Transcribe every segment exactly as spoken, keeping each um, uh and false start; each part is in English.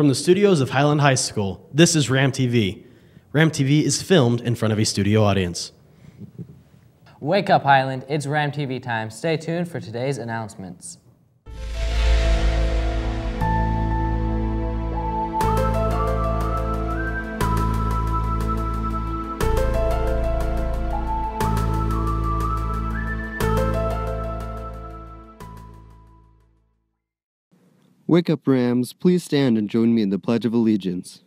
From the studios of Highland High School, this is RAM T V. RAM T V is filmed in front of a studio audience. Wake up, Highland. It's RAM T V time. Stay tuned for today's announcements. Wake up, Rams. Please stand and join me in the Pledge of Allegiance.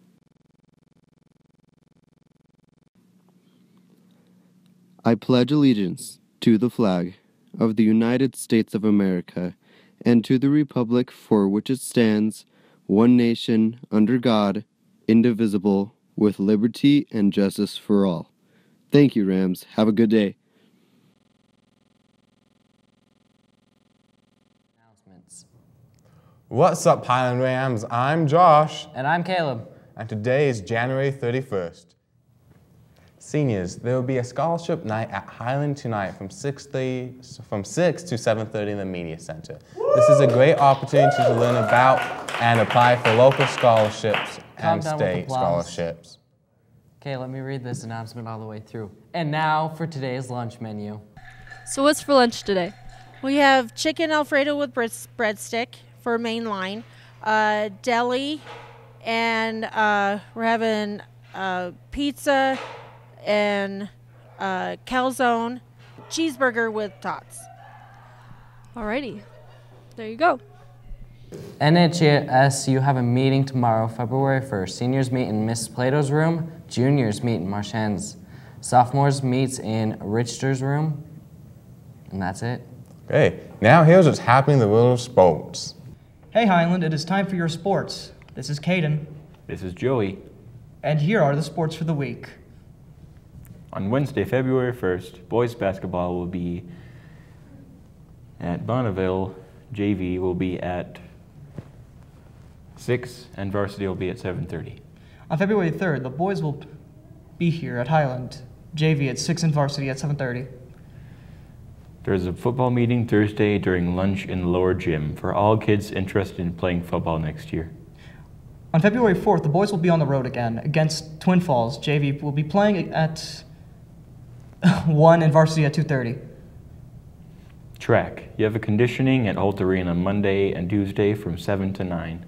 I pledge allegiance to the flag of the United States of America and to the republic for which it stands, one nation, under God, indivisible, with liberty and justice for all. Thank you, Rams. Have a good day. What's up, Highland Rams? I'm Josh. And I'm Kaleb. And today is January thirty-first. Seniors, there will be a scholarship night at Highland tonight from six to seven thirty in the Media Center. Woo! This is a great opportunity to learn about and apply for local scholarships and state scholarships. Okay, let me read this announcement all the way through. And now for today's lunch menu. So what's for lunch today? We have chicken Alfredo with breadstick for main line, uh, deli, and uh, we're having uh, pizza and uh, calzone, cheeseburger with tots. Alrighty, there you go. N H S, you have a meeting tomorrow, February first. Seniors meet in Miss Plato's room, juniors meet in Marchand's, sophomores meet in Richter's room, and that's it. Okay, now here's what's happening in the world of sports. Hey Highland, it is time for your sports. This is Kaiden. This is Joey. And here are the sports for the week. On Wednesday, February first, boys basketball will be at Bonneville, J V will be at six, and varsity will be at seven thirty. On February third, the boys will be here at Highland, J V at six and varsity at seven thirty. There's a football meeting Thursday during lunch in the lower gym for all kids interested in playing football next year. On February fourth, the boys will be on the road again against Twin Falls. J V will be playing at one and varsity at two thirty. Track. You have a conditioning at Holt Arena Monday and Tuesday from seven to nine.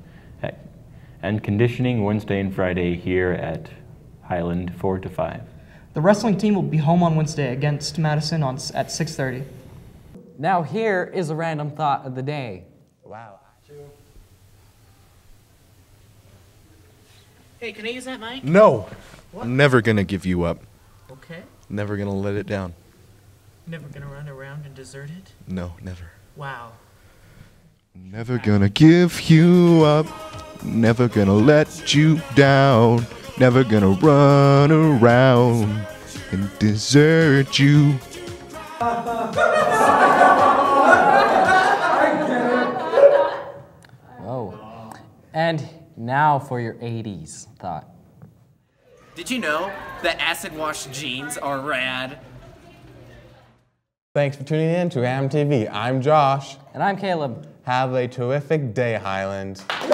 And conditioning Wednesday and Friday here at Highland four to five. The wrestling team will be home on Wednesday against Madison on, at six thirty. Now here is a random thought of the day. Wow. Hey, can I use that mic? No. What? I'm never going to give you up. Okay. Never going to let it down. Never going to run around and desert it? No, never. Wow. Never going to give you up. Never going to let you down. Never going to run around and desert you. Whoa. And now for your eighties thought. Did you know that acid wash jeans are rad? Thanks for tuning in to RAM T V. I'm Josh. And I'm Kaleb. Have a terrific day, Highland. Thanks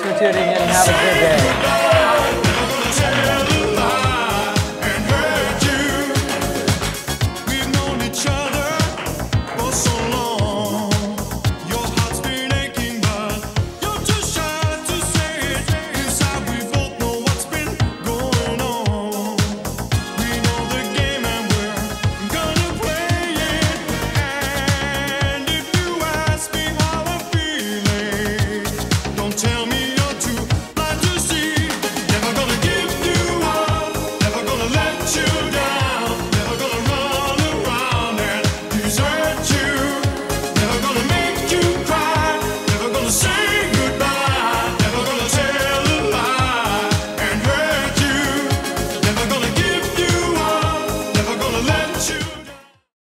for tuning in and have a good day.